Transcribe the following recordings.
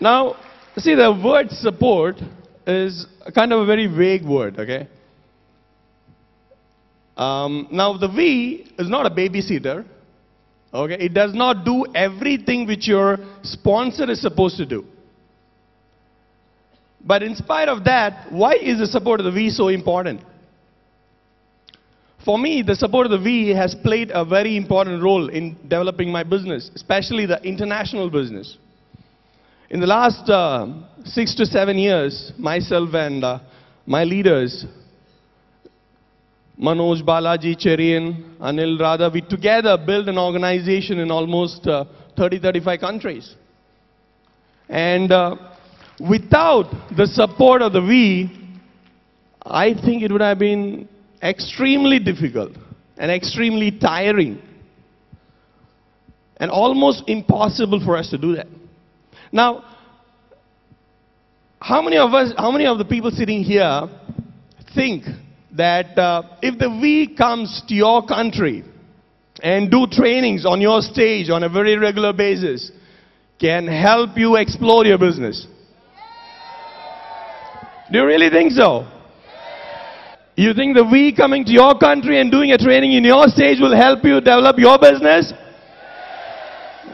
Now, see, the word support is kind of a very vague word, okay? Now, the V is not a babysitter, okay? It does not do everything which your sponsor is supposed to do. But in spite of that, why is the support of the V so important? For me, the support of the V has played a very important role in developing my business, especially the international business. In the last 6 to 7 years, myself and my leaders, Manoj Balaji, Cherian, Anil Radha, we together built an organization in almost 30-35 countries. And without the support of the V, I think it would have been extremely difficult and extremely tiring and almost impossible for us to do that. Now, how many of the people sitting here think that if the V comes to your country and do trainings on your stage on a very regular basis, can help you explore your business? Do you really think so? You think the V coming to your country and doing a training in your stage will help you develop your business?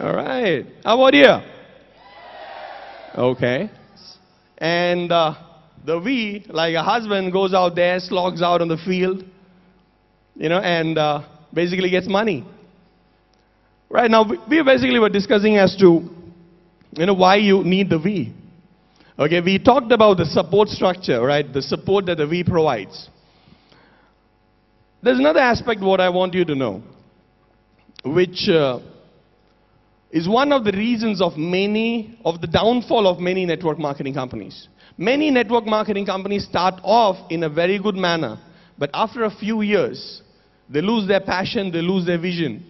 All right. How about you? Okay. And the V, like a husband, goes out there, slogs out on the field, you know, and basically gets money. Right now, we basically were discussing as to, you know, why you need the V. Okay, we talked about the support structure, right? The support that the V provides. There's another aspect what I want you to know, which is one of the reasons of the downfall of many network marketing companies. Many network marketing companies start off in a very good manner, but after a few years, they lose their passion, they lose their vision,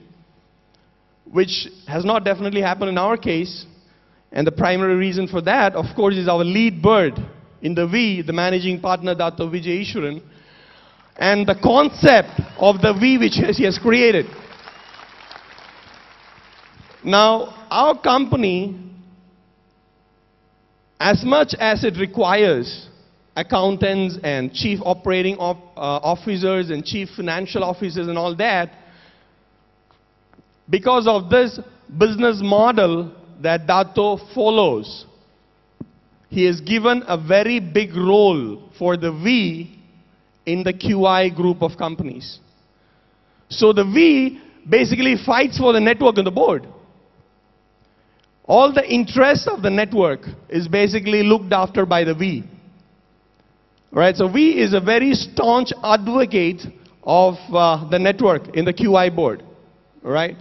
which has not definitely happened in our case. And the primary reason for that, of course, is our lead bird in the V, the managing partner, Dato Vijay Ishwaran, and the concept of the V which he has created. Now, our company, as much as it requires accountants and chief operating officers and chief financial officers and all that, because of this business model that Dato follows, he has given a very big role for the V in the QI group of companies. So the V basically fights for the network on the board. All the interest of the network is basically looked after by the V. Right? So V is a very staunch advocate of the network in the QI board. Right?